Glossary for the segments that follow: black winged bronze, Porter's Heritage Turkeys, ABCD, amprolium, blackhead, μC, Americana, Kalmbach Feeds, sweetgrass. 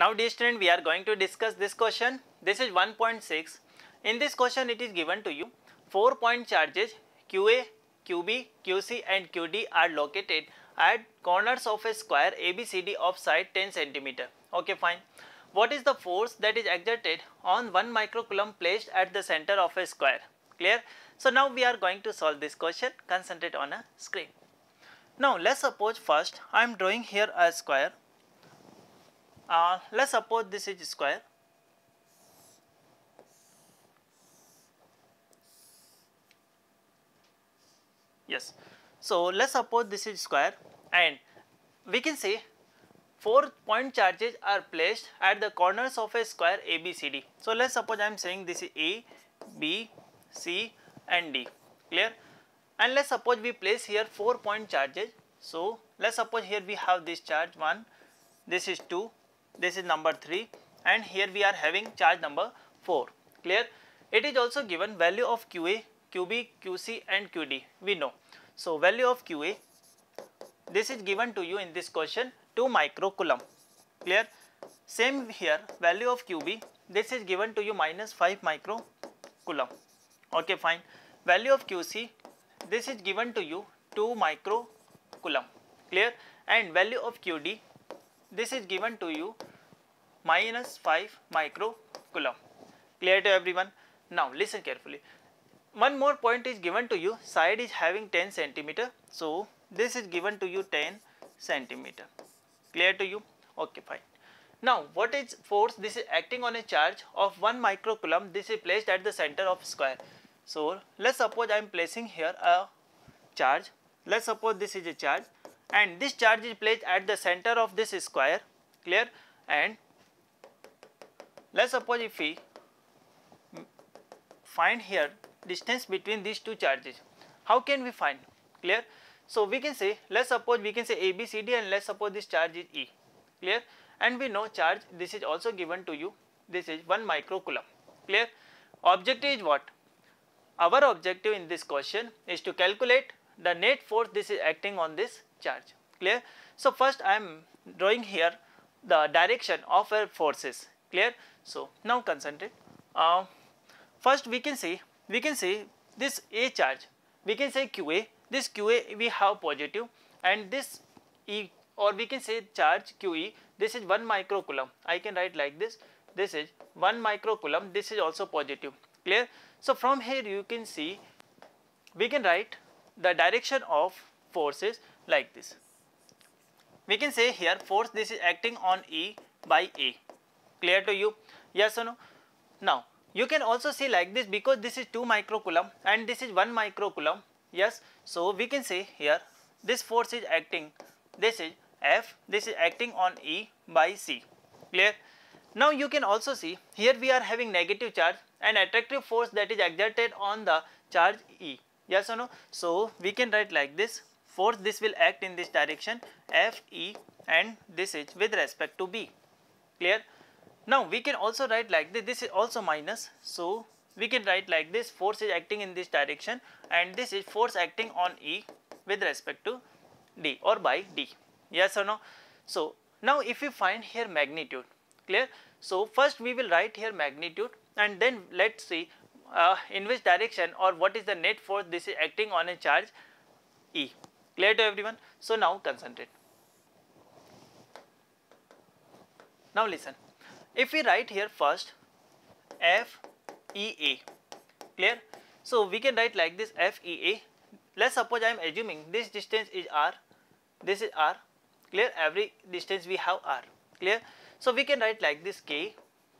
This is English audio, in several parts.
Now dear student, we are going to discuss this question. This is 1.6. In this question it is given to you 4 point charges QA, QB, QC and QD are located at corners of a square ABCD of side 10 cm. Okay, fine. What is the force that is exerted on 1 microcoulomb placed at the center of a square? Clear? So now we are going to solve this question. Concentrate on a screen. Now let's suppose first I am drawing here a square. Let's suppose this is a square. Yes. So let's suppose this is square, and we can say 4 point charges are placed at the corners of a square ABCD. So let's suppose I am saying this is A, B, C and D. Clear? And let's suppose we place here 4 point charges. So let's suppose here we have this charge 1, this is 2, this is number 3, and here we are having charge number 4. Clear? It is also given value of QA, QB, QC and QD, we know. So value of QA, this is given to you in this question 2 microcoulomb. Clear? Same here, value of QB, this is given to you -5 microcoulomb. Okay, fine. Value of QC, this is given to you 2 microcoulomb. Clear? And value of QD, this is given to you -5 microcoulomb. Clear to everyone? Now listen carefully. One more point is given to you, side is having 10 cm. So this is given to you 10 cm. Clear to you? Okay, fine. Now what is force? This is acting on a charge of 1 microcoulomb. This is placed at the center of square. So let's suppose I am placing here a charge. Let's suppose this is a charge, and this charge is placed at the center of this square. Clear? And let's suppose if we find here distance between these two charges, how can we find? Clear? So we can say, let's suppose we can say A, B, C, D, and let's suppose this charge is E. Clear? And we know charge, this is also given to you, this is 1 microcoulomb. Clear? Objective is what? Our objective in this question is to calculate the net force this is acting on this charge. Clear? So first I am drawing here the direction of our forces. Clear? So now concentrate. First we can say this A charge, we can say QA, this QA we have positive, and this E, or we can say charge QE, this is 1 microcoulomb. I can write like this, this is 1 microcoulomb, this is also positive. Clear? So from here you can see, we can write the direction of forces like this. We can say here force, this is acting on E by A. Clear to you? Yes or no? Now you can also see like this, because this is 2 microcoulomb and this is 1 microcoulomb. Yes. So we can say here this force is acting, this is F, this is acting on E by C. Clear? Now you can also see here we are having negative charge and attractive force that is exerted on the charge E. Yes or no? So we can write like this, force this will act in this direction F, E, and this is with respect to B. Clear? Now we can also write like this, this is also minus. So we can write like this, force is acting in this direction, and this is force acting on E with respect to D or by D. Yes or no? So now if we find here magnitude, clear? So first we will write here magnitude, and then let's see in which direction or what is the net force this is acting on a charge E. Clear to everyone? So now concentrate. Now listen, if we write here first F E A. Clear? So we can write like this F E A. Let's suppose I am assuming this distance is R, this is R. Clear? Every distance we have R. Clear? So we can write like this K.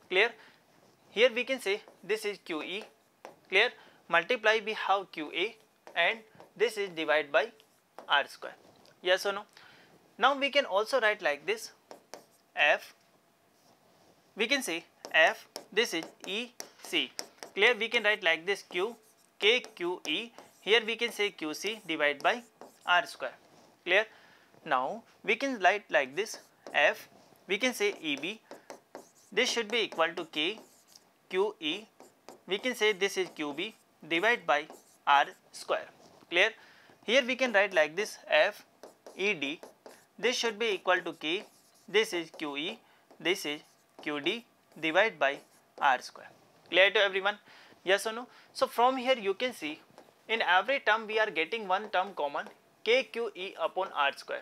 Clear? Here we can say this is QE. Clear? Multiply we have QA, and this is divided by R square. Yes or no? Now we can also write like this F. We can say F, this is EC. Clear? We can write like this Q, K, Q, E. Here we can say QC divided by R square. Clear? Now we can write like this F, we can say EB, this should be equal to K, QE, we can say this is QB divided by R square. Clear? Here we can write like this F, ED, this should be equal to K, this is QE this is QD divided by R square. Clear to everyone? Yes or no? So from here you can see in every term we are getting one term common, KQE upon R square.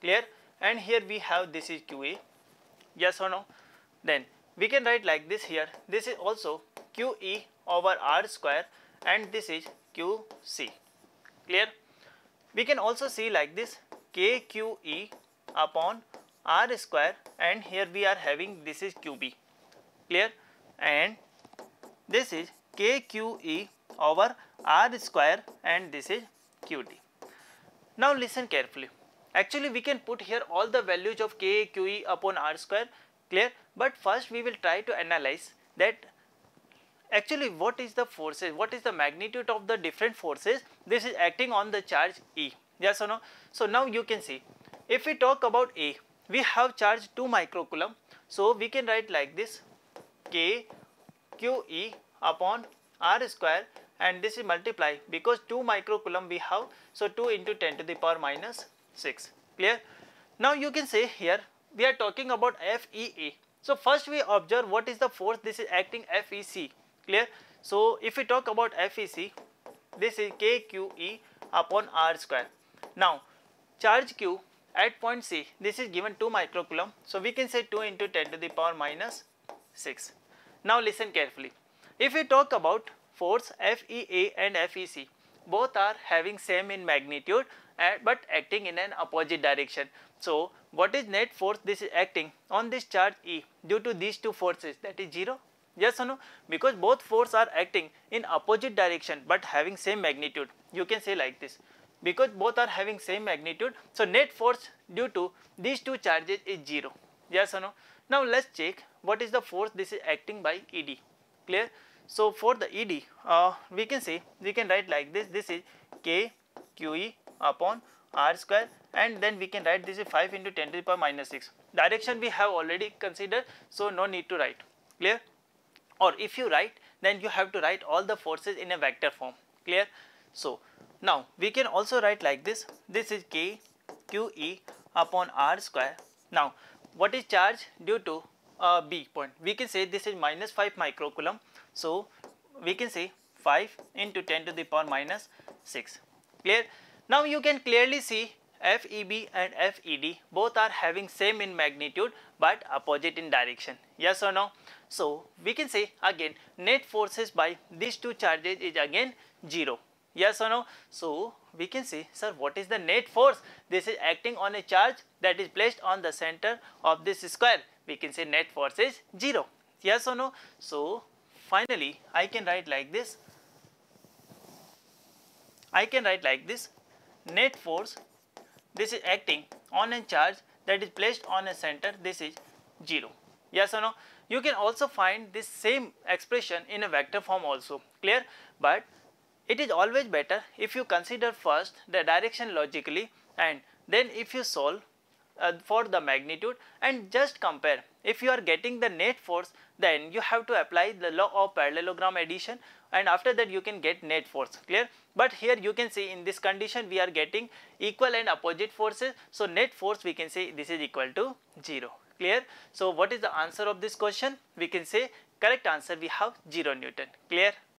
Clear? And here we have this is QA. Yes or no? Then we can write like this here. This is also QE over R square and this is QC. Clear? We can also see like this KQE upon R square and here we are having this is QB. Clear? And this is KQE over R square and this is QD. Now listen carefully. Actually we can put here all the values of KQE upon R square. Clear? But first we will try to analyze that actually what is the forces, what is the magnitude of the different forces this is acting on the charge E. Yes or no? So now you can see if we talk about A, we have charge 2 microcoulomb. So we can write like this KQE upon R square and this is multiply because 2 microcoulomb we have. So 2 into 10 to the power minus 6. Clear? Now you can say here we are talking about FEA. So first we observe what is the force this is acting FEC. Clear? So if we talk about FEC, this is KQE upon R square. Now charge Q at point C, this is given 2 microcoulomb. So we can say 2 into 10 to the power minus 6. Now listen carefully. If we talk about force FEA and FEC, both are having same in magnitude but acting in an opposite direction. So what is net force this is acting on this charge E due to these two forces, that is 0. Yes or no? Because both forces are acting in opposite direction but having same magnitude. You can say like this. Because both are having same magnitude, so net force due to these two charges is 0. Yes or no? Now let's check what is the force this is acting by ED. Clear? So for the ED, we can say, we can write like this. This is KQE upon R square and then we can write this is 5 into 10 to the power minus 6. Direction we have already considered, so no need to write. Clear? Or if you write, then you have to write all the forces in a vector form. Clear? So now we can also write like this. This is KQE upon R square. Now what is charge due to B point? We can say this is minus 5 microcoulomb. So we can say 5 into 10 to the power minus 6. Clear? Now you can clearly see FEB and FED both are having same in magnitude but opposite in direction. Yes or no? So we can say again net forces by these two charges is again 0. Yes or no? So we can say, sir, what is the net force this is acting on a charge that is placed on the center of this square? We can say net force is 0. Yes or no? So finally I can write like this. I can write like this. Net force this is acting on a charge that is placed on a center, this is 0. Yes or no? You can also find this same expression in a vector form also. Clear? But it is always better if you consider first the direction logically and then if you solve for the magnitude and just compare. If you are getting the net force, then you have to apply the law of parallelogram addition and after that you can get net force. Clear? But here you can see in this condition we are getting equal and opposite forces. So net force we can say this is equal to 0. Clear? So what is the answer of this question? We can say correct answer we have 0 Newton. Clear?